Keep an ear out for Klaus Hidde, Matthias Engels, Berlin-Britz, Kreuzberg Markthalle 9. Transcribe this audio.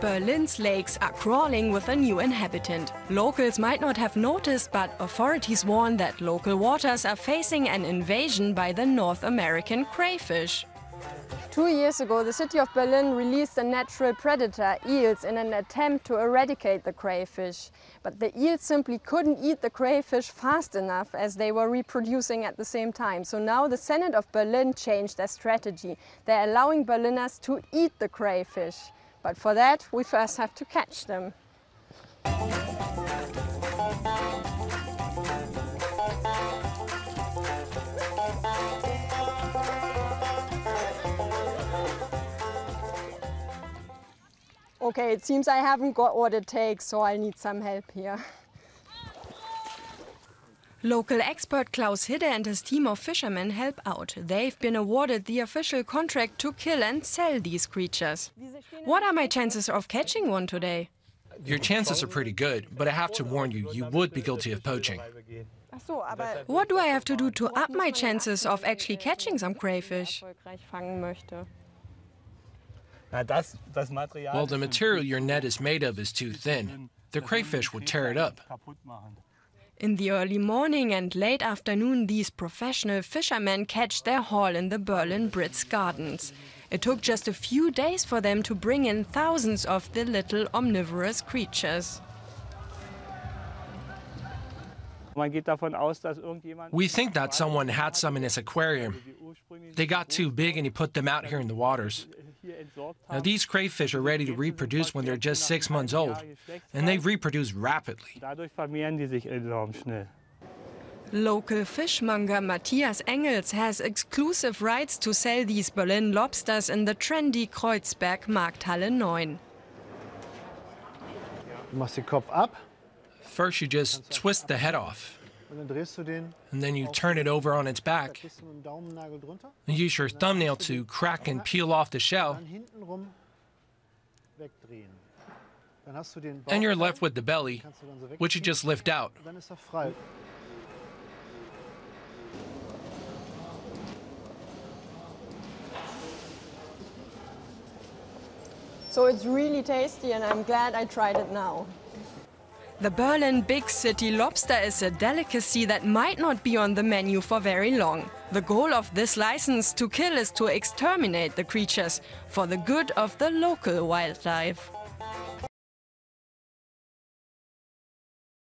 Berlin's lakes are crawling with a new inhabitant. Locals might not have noticed, but authorities warn that local waters are facing an invasion by the North American crayfish. 2 years ago, the city of Berlin released a natural predator, eels, in an attempt to eradicate the crayfish. But the eels simply couldn't eat the crayfish fast enough as they were reproducing at the same time. So now the Senate of Berlin changed their strategy. They're allowing Berliners to eat the crayfish. But for that, we first have to catch them. Okay, it seems I haven't got what it takes, so I need some help here. Local expert Klaus Hidde and his team of fishermen help out. They've been awarded the official contract to kill and sell these creatures. What are my chances of catching one today? Your chances are pretty good, but I have to warn you, you would be guilty of poaching. What do I have to do to up my chances of actually catching some crayfish? Well, the material your net is made of is too thin. The crayfish would tear it up. In the early morning and late afternoon, these professional fishermen catch their haul in the Berlin-Britz gardens. It took just a few days for them to bring in thousands of the little omnivorous creatures. We think that someone had some in his aquarium. They got too big and he put them out here in the waters. Now, these crayfish are ready to reproduce when they're just 6 months old, and they reproduce rapidly. Local fishmonger Matthias Engels has exclusive rights to sell these Berlin lobsters in the trendy Kreuzberg Markthalle 9. First, you just twist the head off, and then you turn it over on its back. You use your thumbnail to crack and peel off the shell, and you're left with the belly, which you just lift out. So it's really tasty, and I'm glad I tried it now. The Berlin big city lobster is a delicacy that might not be on the menu for very long. The goal of this license to kill is to exterminate the creatures for the good of the local wildlife.